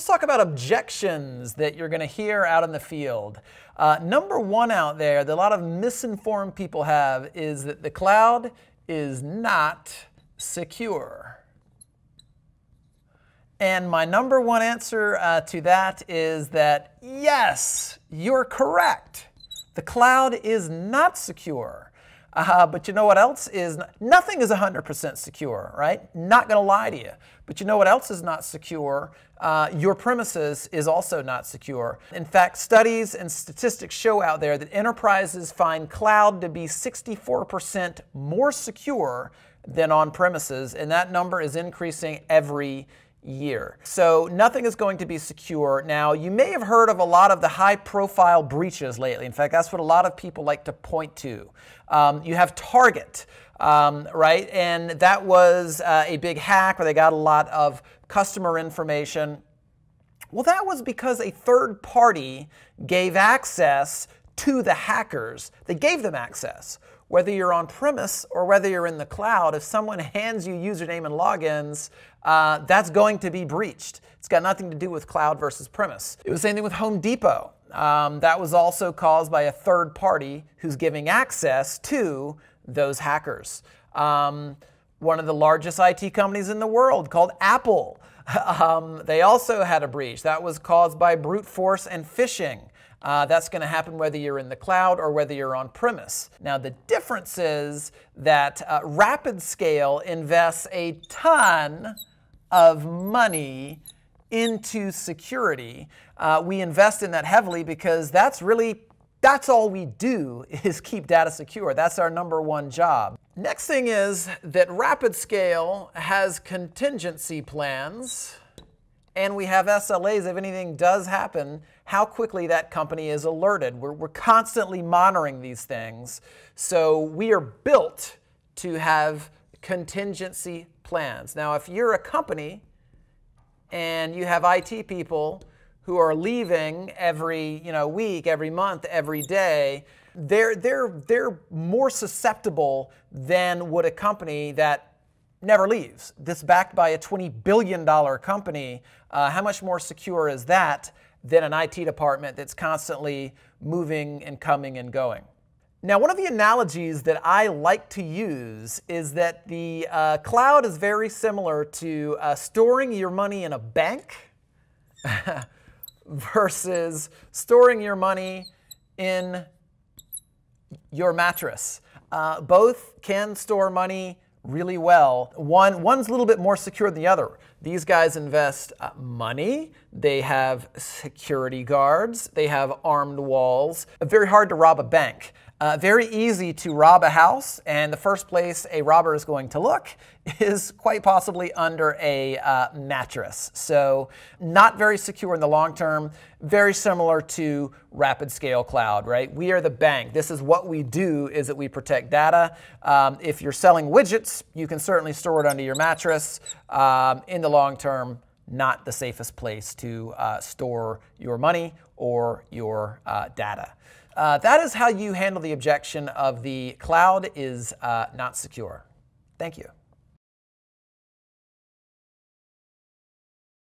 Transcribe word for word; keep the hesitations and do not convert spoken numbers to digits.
let's talk about objections that you're going to hear out in the field. Uh, number one out there that a lot of misinformed people have is that the cloud is not secure. And my number one answer uh, to that is that, yes, you're correct. The cloud is not secure. Uh, but you know what else is? Nothing is one hundred percent secure, right? Not going to lie to you. But you know what else is not secure? Uh, your premises is also not secure. In fact, studies and statistics show out there that enterprises find cloud to be sixty-four percent more secure than on-premises, and that number is increasing every year. year. So nothing is going to be secure. Now, you may have heard of a lot of the high-profile breaches lately. In fact, that's what a lot of people like to point to. Um, you have Target, um, right? And that was uh, a big hack where they got a lot of customer information. Well, that was because a third party gave access to the hackers. They gave them access. Whether you're on premise or whether you're in the cloud, if someone hands you username and logins, uh, that's going to be breached. It's got nothing to do with cloud versus premise. It was the same thing with Home Depot. Um, that was also caused by a third party who's giving access to those hackers. Um, one of the largest I T companies in the world called Apple. Um, they also had a breach. That was caused by brute force and phishing. Uh, that's going to happen whether you're in the cloud or whether you're on premise. Now, the difference is that uh, RapidScale invests a ton of money into security. Uh, we invest in that heavily because that's really, that's all we do is keep data secure. That's our number one job. Next thing is that RapidScale has contingency plans. And we have S L As. If anything does happen, how quickly that company is alerted. We're, we're constantly monitoring these things. So we are built to have contingency plans. Now, if you're a company and you have I T people who are leaving every you know, week, every month, every day, they're, they're, they're more susceptible than would a company that never leaves. This backed by a twenty billion dollar company. Uh, how much more secure is that than an I T department that's constantly moving and coming and going? Now, one of the analogies that I like to use is that the uh, cloud is very similar to uh, storing your money in a bank versus storing your money in your mattress. Uh, both can store money really well. One, one's a little bit more secure than the other. These guys invest uh, money, they have security guards, they have armed walls. Very hard to rob a bank. Uh, very easy to rob a house, and the first place a robber is going to look is quite possibly under a uh, mattress. So not very secure in the long term, very similar to RapidScale Cloud, right? We are the bank. This is what we do, is that we protect data. Um, if you're selling widgets, you can certainly store it under your mattress. Um, in the long term, not the safest place to uh, store your money or your uh, data. Uh, that is how you handle the objection of the cloud is uh, not secure. Thank you.